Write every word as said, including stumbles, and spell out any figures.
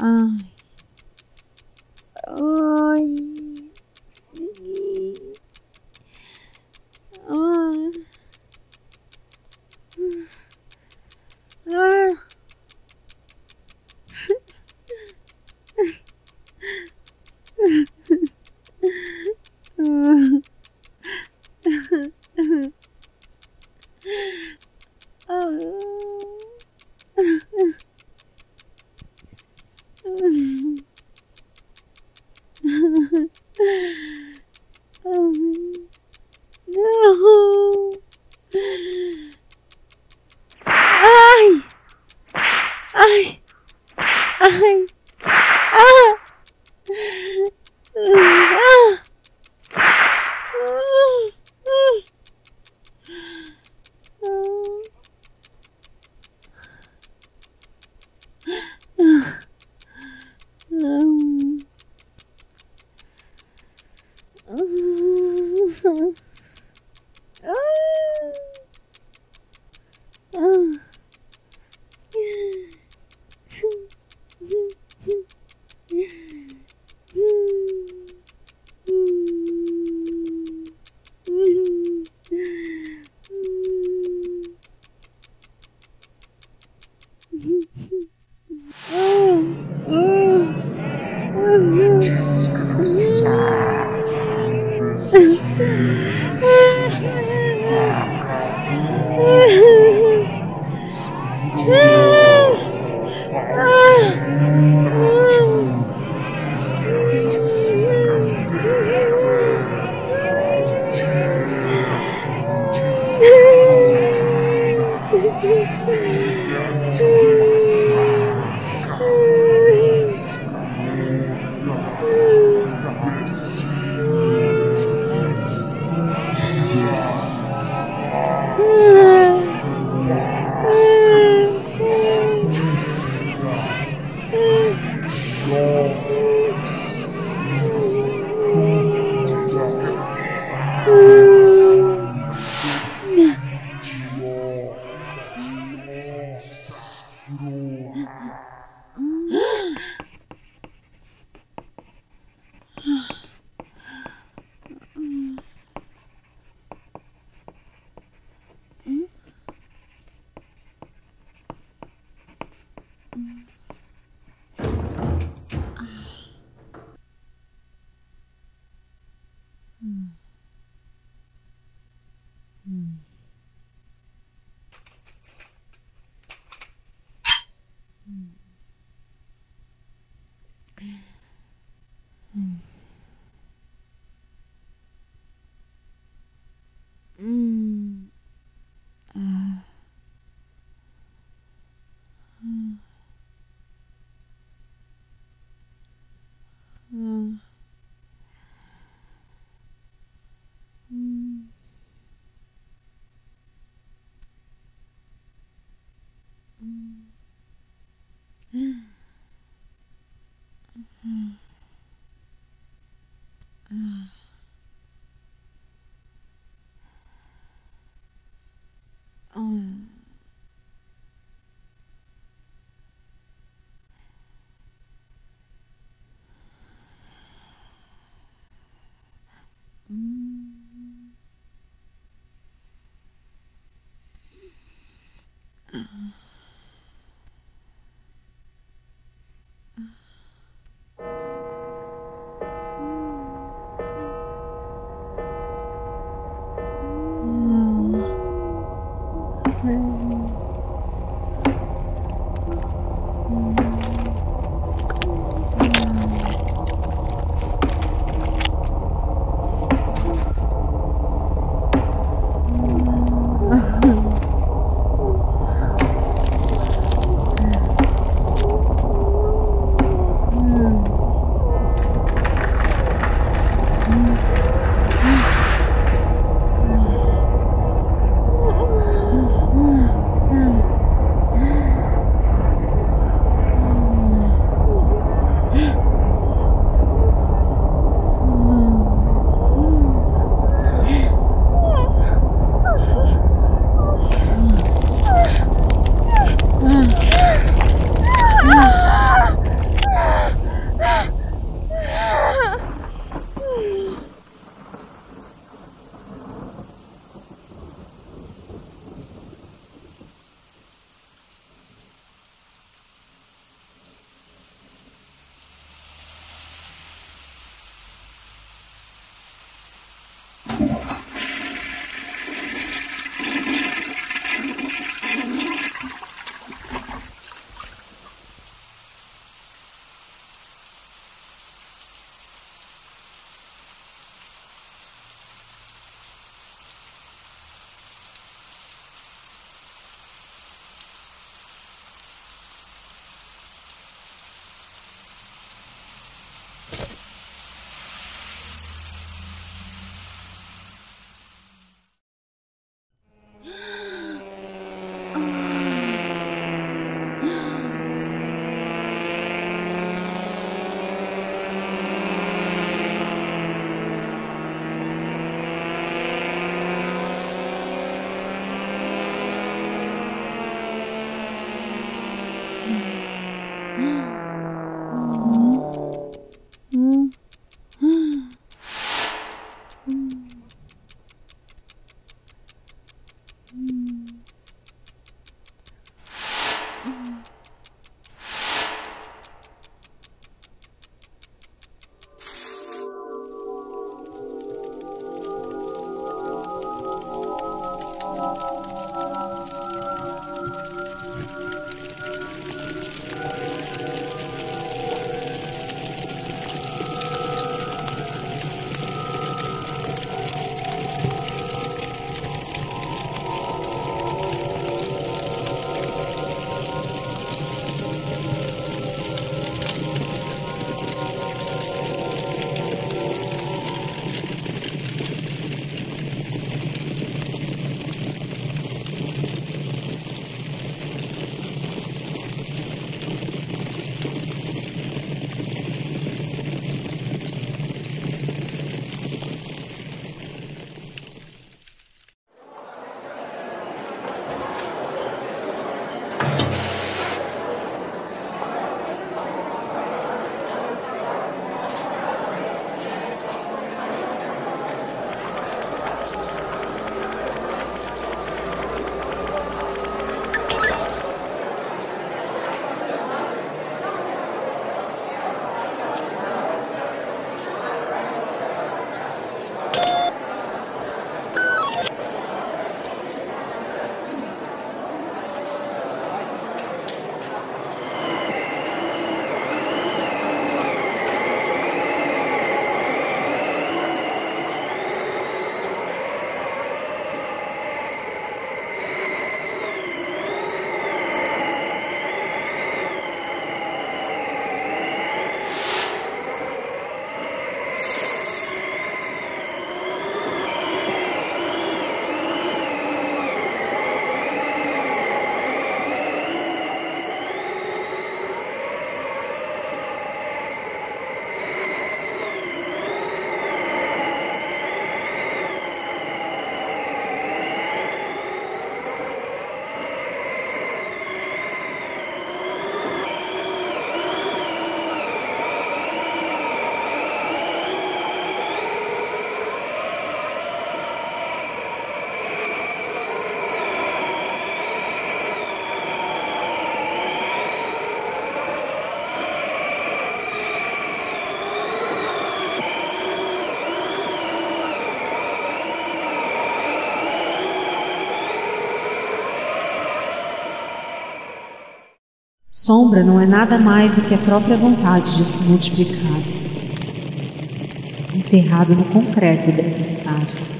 Ai. Ai. Ai. Ai. Oh, Sombra não é nada mais do que a própria vontade de se multiplicar, enterrado no concreto da tempestade.